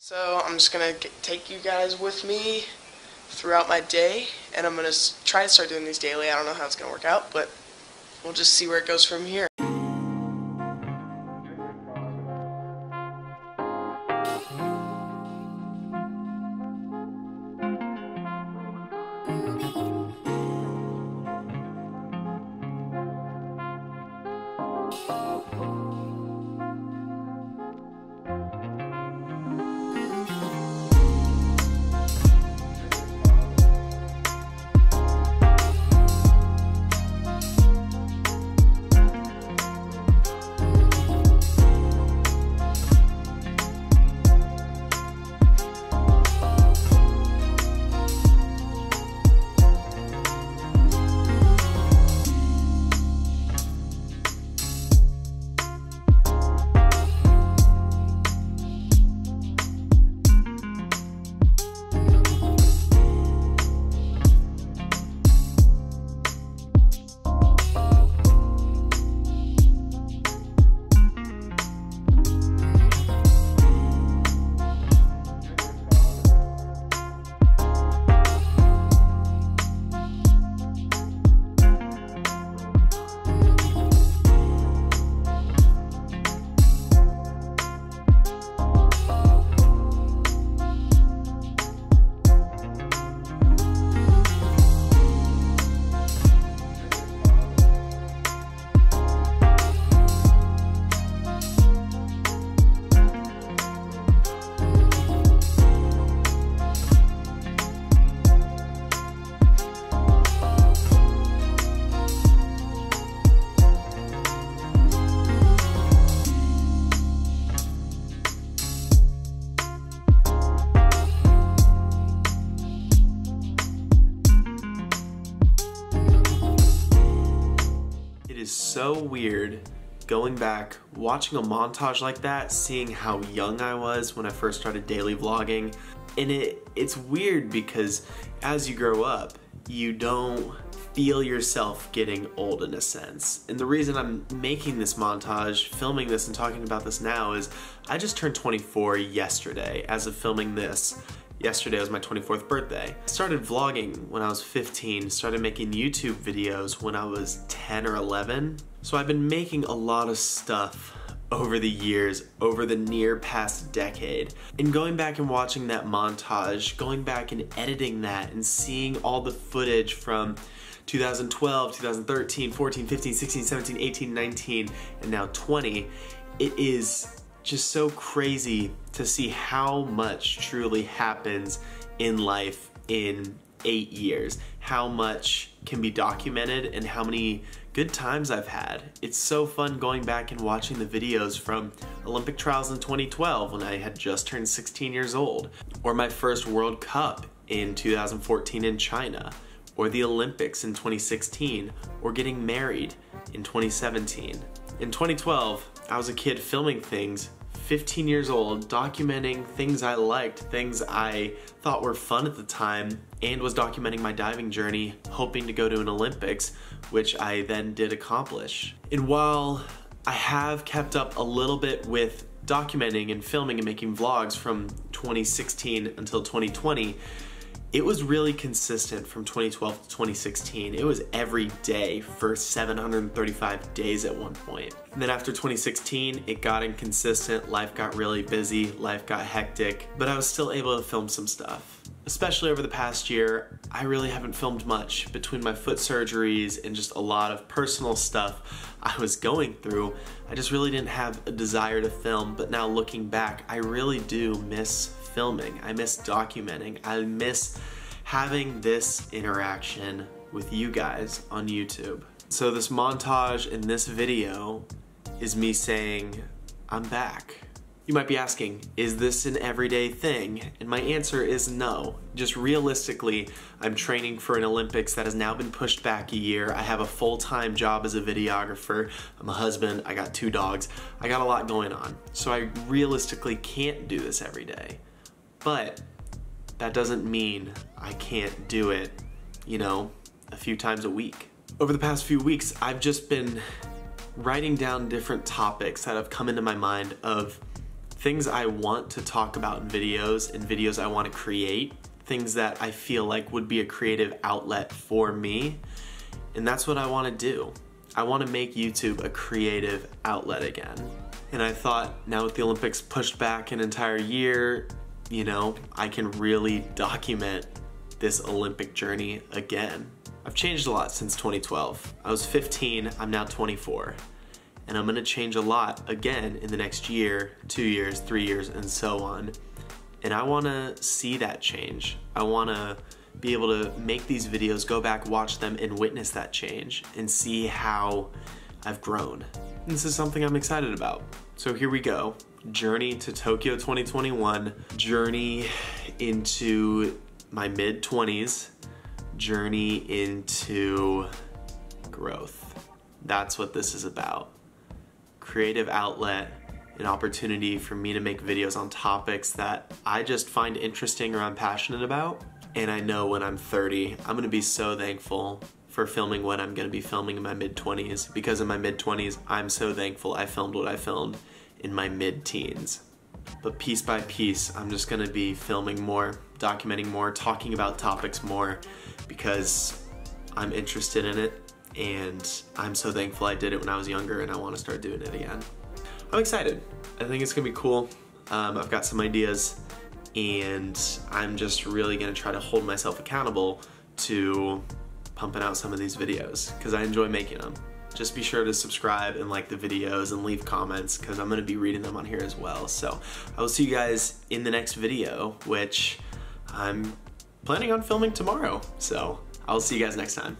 So I'm just going to take you guys with me throughout my day, and I'm going to try to start doing these daily. I don't know how it's going to work out, but we'll just see where it goes from here. It is so weird going back, watching a montage like that, seeing how young I was when I first started daily vlogging. And it's weird because as you grow up, you don't feel yourself getting old in a sense. And the reason I'm making this montage, filming this and talking about this now is I just turned 24 yesterday as of filming this. Yesterday was my 24th birthday. I started vlogging when I was 15, started making YouTube videos when I was 10 or 11. So I've been making a lot of stuff over the years, over the near past decade. And going back and watching that montage, going back and editing that and seeing all the footage from 2012, 2013, 14, 15, 16, 17, 18, 19, and now 20, it is just so crazy to see how much truly happens in life in 8 years, how much can be documented and how many good times I've had. It's so fun going back and watching the videos from Olympic trials in 2012 when I had just turned 16 years old, or my first World Cup in 2014 in China, or the Olympics in 2016, or getting married in 2017. In 2012, I was a kid filming things, 15 years old, documenting things I liked, things I thought were fun at the time, and was documenting my diving journey, hoping to go to an Olympics, which I then did accomplish. And while I have kept up a little bit with documenting and filming and making vlogs from 2016 until 2020, it was really consistent from 2012 to 2016. It was every day for 735 days at one point. And then after 2016, it got inconsistent. Life got really busy, life got hectic, but I was still able to film some stuff. Especially over the past year, I really haven't filmed much. Between my foot surgeries and just a lot of personal stuff I was going through, I just really didn't have a desire to film, but now looking back, I really do miss filming. I miss documenting. I miss having this interaction with you guys on YouTube. So this montage in this video is me saying, I'm back. You might be asking, is this an everyday thing? And my answer is no. Just realistically, I'm training for an Olympics that has now been pushed back a year. I have a full-time job as a videographer. I'm a husband, I got 2 dogs. I got a lot going on. So I realistically can't do this every day. But that doesn't mean I can't do it, you know, a few times a week. Over the past few weeks, I've just been writing down different topics that have come into my mind of things I want to talk about in videos and videos I want to create, things that I feel like would be a creative outlet for me, and that's what I want to do. I want to make YouTube a creative outlet again. And I thought, now with the Olympics pushed back an entire year, you know, I can really document this Olympic journey again. I've changed a lot since 2012. I was 15, I'm now 24. And I'm gonna change a lot again in the next year, 2 years, 3 years, and so on. And I wanna see that change. I wanna be able to make these videos, go back, watch them, and witness that change, and see how I've grown. And this is something I'm excited about. So here we go. Journey to Tokyo 2021, journey into my mid-20s, journey into growth. That's what this is about. Creative outlet, an opportunity for me to make videos on topics that I just find interesting or I'm passionate about. And I know when I'm 30, I'm gonna be so thankful for filming what I'm gonna be filming in my mid-20s, because in my mid-20s, I'm so thankful I filmed what I filmed in my mid-teens. But piece by piece, I'm just gonna be filming more, documenting more, talking about topics more, because I'm interested in it and I'm so thankful I did it when I was younger, and I want to start doing it again. I'm excited. I think it's gonna be cool. I've got some ideas, and I'm just really gonna try to hold myself accountable to pumping out some of these videos because I enjoy making them. Just be sure to subscribe and like the videos and leave comments, because I'm gonna be reading them on here as well. So I will see you guys in the next video, which I'm planning on filming tomorrow. So I'll see you guys next time.